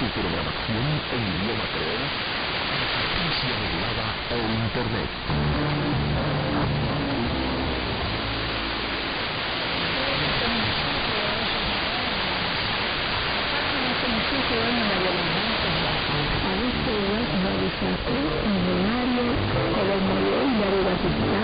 tu programación en idioma creol, frecuencia modulada o internet. Après, nous parlons de la différence entre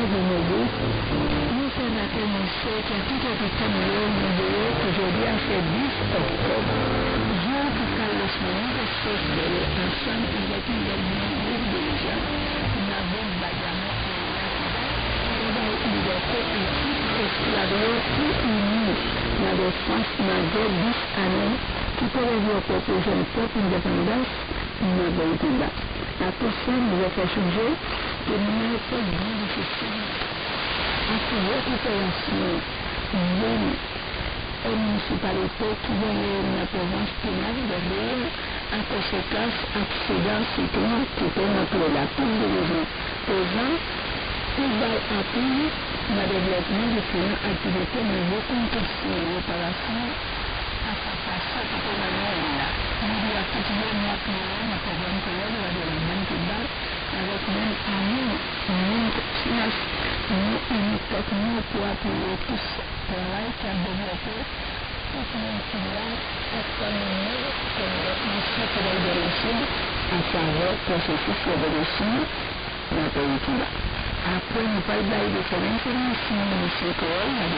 la de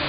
la